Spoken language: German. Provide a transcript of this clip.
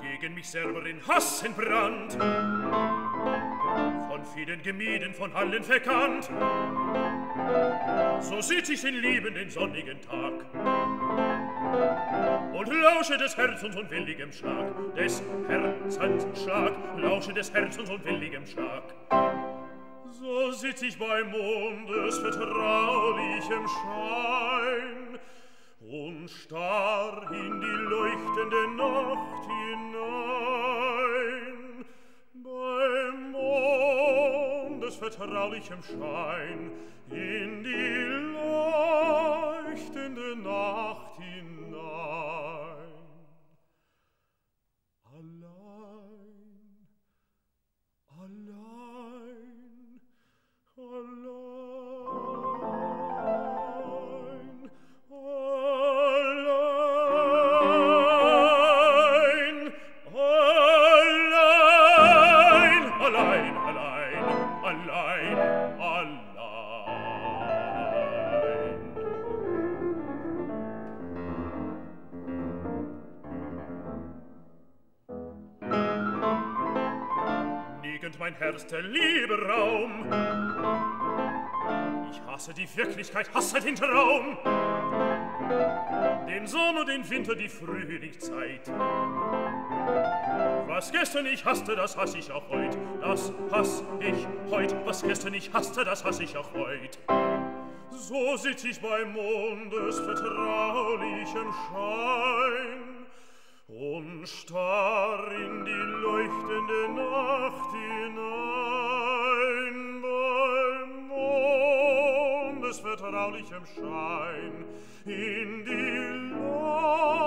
Gegen mich selber in Hass entbrannt, von vielen gemieden, von allen verkannt. So sitz ich den liebenden sonnigen Tag und lausche des Herzens und willigem Schlag, des Herzensschlag, lausche des Herzens und willigem Schlag. So sitz ich bei Mondes vertraulichem Schein und starr in die leuchtende Nacht hinein. Bei Mondes vertraulichem Schein in die leuchtende Nacht hinein. Allein, allein, allein. Mein Herz, der liebe Raum. Ich hasse die Wirklichkeit, hasse den Traum. Den Sommer, den Winter, die Frühlingszeit. Was gestern ich hasste, das hasse ich auch heut. Das hasse ich heut. Was gestern ich hasste, das hasse ich auch heut. So sitz ich bei Mondes vertraulichem Schein und starr in die leuchtende Nacht hinein, beim Mondes vertraulichem Schein in die Nacht.